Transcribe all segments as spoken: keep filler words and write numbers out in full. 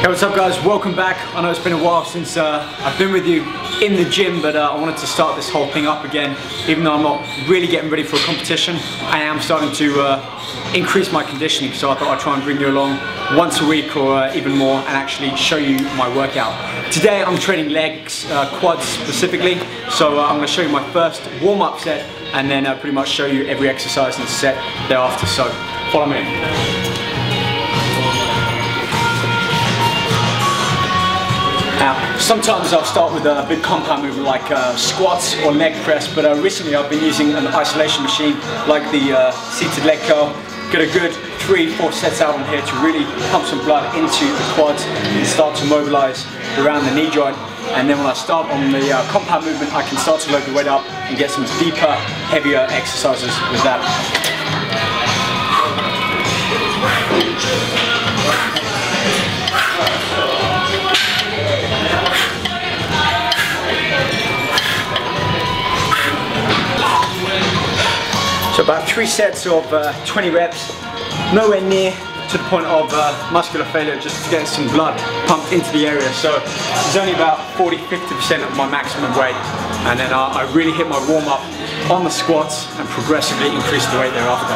Hey, what's up guys, welcome back. I know it's been a while since uh, I've been with you in the gym, but uh, I wanted to start this whole thing up again. Even though I'm not really getting ready for a competition, I am starting to uh, increase my conditioning, so I thought I'd try and bring you along once a week or uh, even more and actually show you my workout. Today I'm training legs, uh, quads specifically, so uh, I'm going to show you my first warm-up set and then uh, pretty much show you every exercise in the set thereafter, so follow me. Now, sometimes I'll start with a big compound move like uh, squats or leg press, but uh, recently I've been using an isolation machine like the uh, seated leg curl. Get a good three, four sets out on here to really pump some blood into the quads and start to mobilize around the knee joint. And then when I start on the uh, compound movement, I can start to load the weight up and get some deeper, heavier exercises with that. So about three sets of uh, twenty reps, nowhere near to the point of uh, muscular failure, just to get some blood pumped into the area. So it's only about forty to fifty percent of my maximum weight, and then I, I really hit my warm up on the squats and progressively increase the weight thereafter.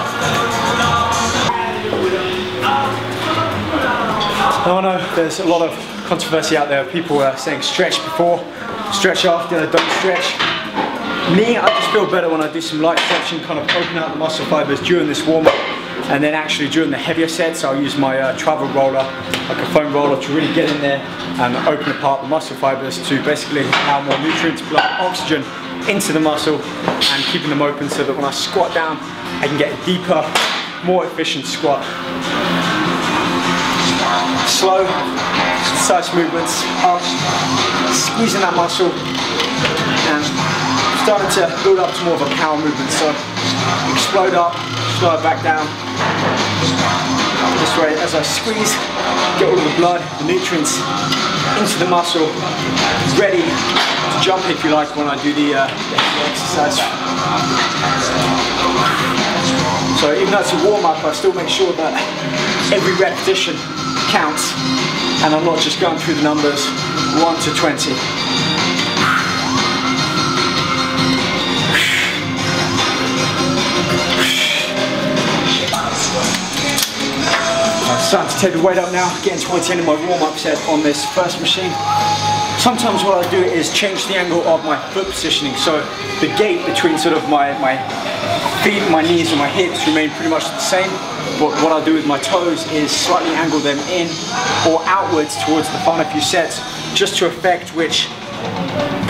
Now I know there's a lot of controversy out there. People are saying stretch before, stretch after, don't stretch. Me, I just feel better when I do some light stretching, kind of open out the muscle fibers during this warm-up, and then actually during the heavier sets I'll use my uh, travel roller, like a foam roller, to really get in there and open apart the muscle fibers to basically allow more nutrients, blood, oxygen into the muscle and keeping them open so that when I squat down I can get a deeper, more efficient squat. Slow, precise movements, up, squeezing that muscle, and starting to build up to more of a power movement, so explode up, slide back down. This way, as I squeeze, get all of the blood, the nutrients into the muscle, ready to jump if you like when I do the, uh, the exercise. So even though it's a warm up, I still make sure that every repetition counts, and I'm not just going through the numbers one to twenty. Starting to take the weight up now, getting towards the end of my warm-up set on this first machine. Sometimes what I do is change the angle of my foot positioning, so the gap between sort of my, my feet, my knees and my hips remain pretty much the same, but what I do with my toes is slightly angle them in or outwards towards the final few sets, just to affect which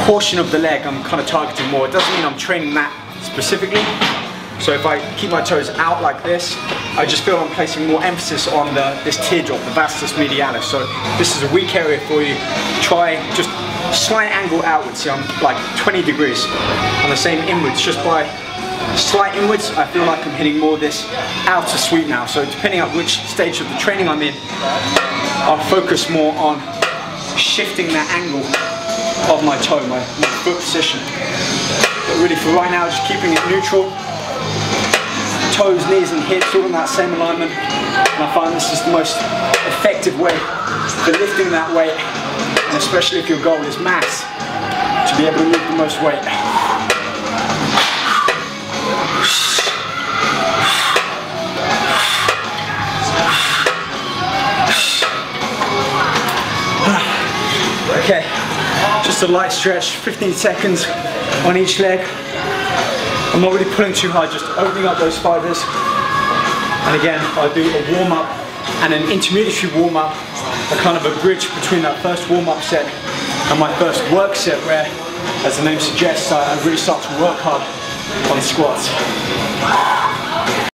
portion of the leg I'm kind of targeting more. It doesn't mean I'm training that specifically. So if I keep my toes out like this, I just feel I'm placing more emphasis on the, this teardrop, the vastus medialis. So this is a weak area for you. Try just slight angle outwards. See, I'm like twenty degrees. And the same inwards. Just by slight inwards, I feel like I'm hitting more this outer sweep now. So depending on which stage of the training I'm in, I'll focus more on shifting that angle of my toe, my, my foot position. But really for right now, just keeping it neutral. Toes, knees and hips all in that same alignment, and I find this is the most effective way for lifting that weight, and especially if your goal is mass, to be able to lift the most weight. Okay, just a light stretch, fifteen seconds on each leg. I'm not really pulling too hard, just opening up those fibers. And again, I do a warm-up and an intermediary warm-up, a kind of a bridge between that first warm-up set and my first work set where, as the name suggests, I really start to work hard on squats.